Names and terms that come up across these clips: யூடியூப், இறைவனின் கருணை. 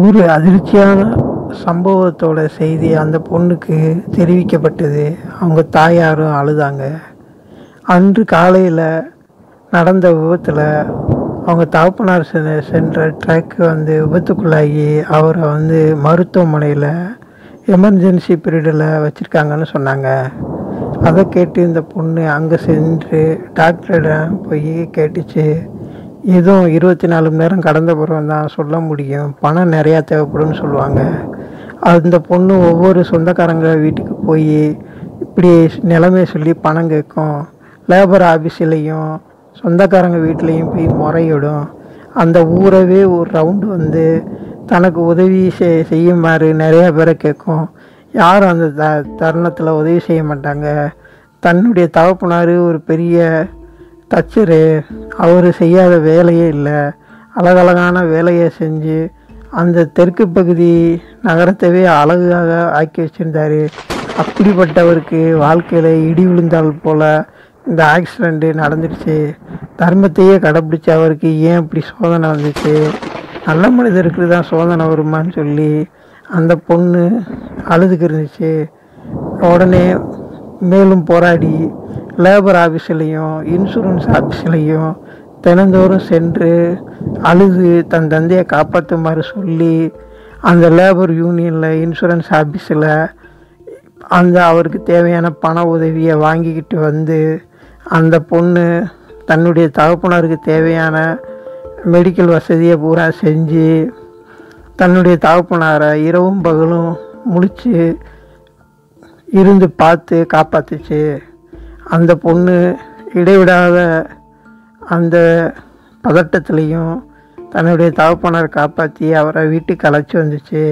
ஒரு அதிர்ச்சியான சம்பவத்தோட செய்தி அந்த பொண்ணுக்கு தெரிவிக்கப்பட்டது. அவங்க தாயாரும் அழுதாங்க. அன்று காலையில் நடந்த விபத்தில் அவங்க தகப்பனார் சென்ற ட்ரக்கு வந்து விபத்துக்குள்ளாகி அவரை வந்து மருத்துவமனையில் எமர்ஜென்சி பீரியடில் வச்சுருக்காங்கன்னு சொன்னாங்க. அதை கேட்டு இந்த பொண்ணு அங்கே சென்று டாக்டரிடம் போய் கேட்டுச்சு. எதுவும் 24 மணி நேரம் கடந்த பிறகு தான் சொல்ல முடியும், பணம் நிறையா தேவைப்படும்னு சொல்லுவாங்க. அந்த பொண்ணு ஒவ்வொரு சொந்தக்காரங்க வீட்டுக்கு போய் இப்படி நிலைமையை சொல்லி பணம் கேட்கும். லேபர் ஆஃபீஸ்லேயும் சொந்தக்காரங்க வீட்லேயும் போய் முறையிடும். அந்த ஊரவே ஒரு ரவுண்டு வந்து தனக்கு உதவி செய்யுமாறு நிறையா பேரை கேட்கும். யாரும் அந்த தருணத்தில் உதவி செய்ய மாட்டாங்க. தன்னுடைய தகப்பனார் ஒரு பெரிய தச்சர், அவர் செய்யாத வேலையே இல்லை. அழகழகான வேலையை செஞ்சு அந்த தெற்கு பகுதி நகரத்தவே அழகாக ஆக்கி வச்சுருந்தார். அப்படிப்பட்டவருக்கு வாழ்க்கையில் இடி விழுந்தால் போல் இந்த ஆக்சிடெண்ட்டு நடந்துடுச்சு. தர்மத்தையே கடைப்பிடிச்ச அவருக்கு ஏன் இப்படி சோதனை வந்துச்சு? நல்ல மனிதருக்கு தான் சோதனை வருமானு சொல்லி அந்த பொண்ணு அழுதுக்கு இருந்துச்சு. உடனே மேலும் போராடி லேபர் ஆஃபீஸ்லேயும் இன்சூரன்ஸ் ஆஃபீஸ்லேயும் தினந்தோறும் சென்று அழுது தன் தந்தையை காப்பாற்றுமாறு சொல்லி அந்த லேபர் யூனியனில் இன்சூரன்ஸ் ஆஃபீஸில் அந்த அவருக்கு தேவையான பண உதவியை வாங்கிக்கிட்டு வந்து அந்த பொண்ணு தன்னுடைய தகப்பனாருக்கு தேவையான மெடிக்கல் வசதியை பூரா செஞ்சு தன்னுடைய தகப்பனாரை இரவும் பகலும் முழிச்சு இருந்து பார்த்து காப்பாற்றுச்சு. அந்த பொண்ணு இடைவிடாத அந்த பதட்டத்துலேயும் தன்னுடைய தகப்பனாரை காப்பாற்றி அவரை வீட்டுக்கு அழைச்சி வந்துச்சு.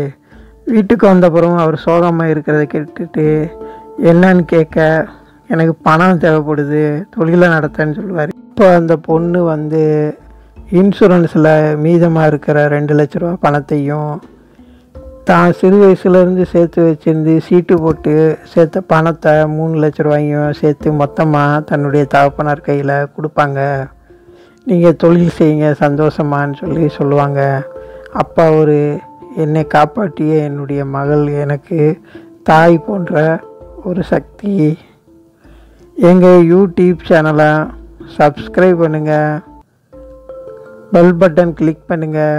வீட்டுக்கு வந்தப்புறம் அவர் சோகமாக இருக்கிறத கேட்டுட்டு என்னன்னு கேட்க, எனக்கு பணம் தேவைப்படுது, தொழிலை நடத்தன்னு சொல்லுவார். இப்போ அந்த பொண்ணு வந்து இன்சூரன்ஸில் மீதமாக இருக்கிற 2 லட்ச ரூபா பணத்தையும் தான் சிறு வயசுலேருந்து சேர்த்து வச்சுருந்து சீட்டு போட்டு சேர்த்த பணத்தை 3 லட்ச ரூபாயும் சேர்த்து மொத்தமாக தன்னுடைய தகப்பனார் கையில் கொடுப்பாங்க. நீங்கள் தொழில் செய்யுங்க சந்தோஷமானு சொல்லி சொல்லுவாங்க. அப்பா ஒரு என்னை காப்பாற்றிய என்னுடைய மகள் எனக்கு தாய் போன்ற ஒரு சக்தி. எங்கள் யூடியூப் சேனலை சப்ஸ்கிரைப் பண்ணுங்கள், பெல் பட்டன் கிளிக் பண்ணுங்கள்,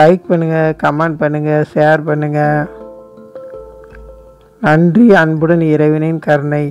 லைக் பண்ணுங்கள், கமெண்ட் பண்ணுங்கள், ஷேர் பண்ணுங்கள். நன்றி. அன்புடன் இறைவனின் கருணை.